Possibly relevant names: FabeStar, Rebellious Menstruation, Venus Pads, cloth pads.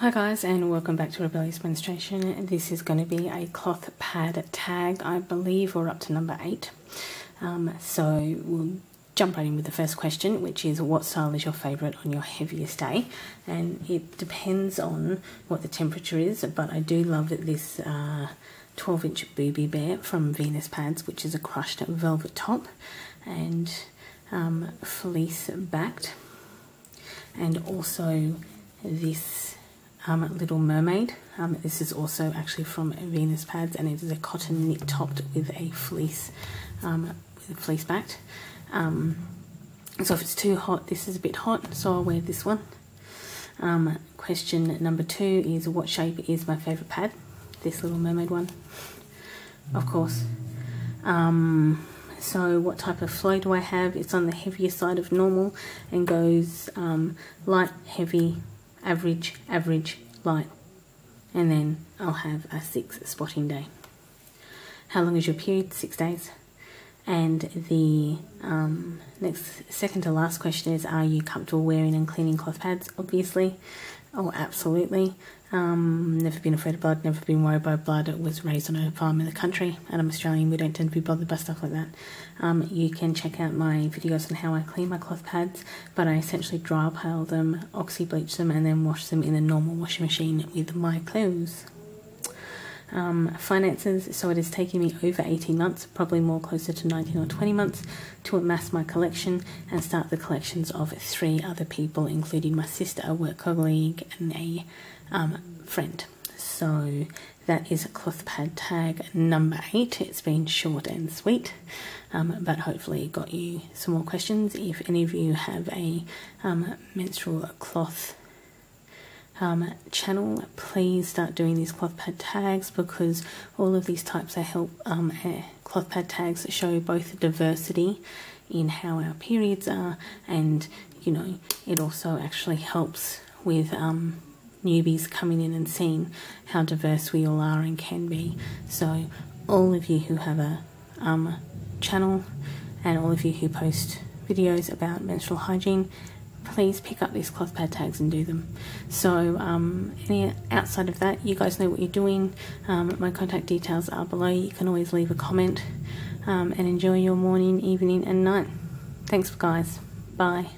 Hi guys, and welcome back to Rebellious Menstruation. This is going to be a cloth pad tag, I believe we're up to number 8. So we'll jump right in with the first question, which is what style is your favourite on your heaviest day? And it depends on what the temperature is, but I do love that this 12-inch booby bear from Venus Pads, which is a crushed velvet top and fleece backed, and also this Little Mermaid. This is also actually from Venus Pads, and it is a cotton knit topped with a fleece backed. So if it's too hot, this is a bit hot, so I'll wear this one. Question number 2 is what shape is my favourite pad? This Little Mermaid one, of course. So what type of flow do I have? It's on the heavier side of normal and goes light, heavy, average, average, light, and then I'll have a 6 spotting day. How long is your period? 6 days. And the second to last question is, are you comfortable wearing and cleaning cloth pads? Obviously. Oh, absolutely. Never been afraid of blood, never been worried by blood. I was raised on a farm in the country, and I'm Australian, we don't tend to be bothered by stuff like that. You can check out my videos on how I clean my cloth pads, but I essentially dry pile them, oxy bleach them, and then wash them in a normal washing machine with my clothes. Finances, so it has taken me over 18 months, probably more closer to 19 or 20 months, to amass my collection and start the collections of 3 other people, including my sister, a work colleague, and a friend. So that is cloth pad tag number 8. It's been short and sweet, but hopefully it got you some more questions. If any of you have a menstrual cloth channel, please start doing these cloth pad tags, because all of these types of cloth pad tags show both the diversity in how our periods are, and you know, it also actually helps with newbies coming in and seeing how diverse we all are and can be. So all of you who have a channel and all of you who post videos about menstrual hygiene, please pick up these cloth pad tags and do them. So outside of that, you guys know what you're doing. My contact details are below. You can always leave a comment, and enjoy your morning, evening and night. Thanks guys, bye.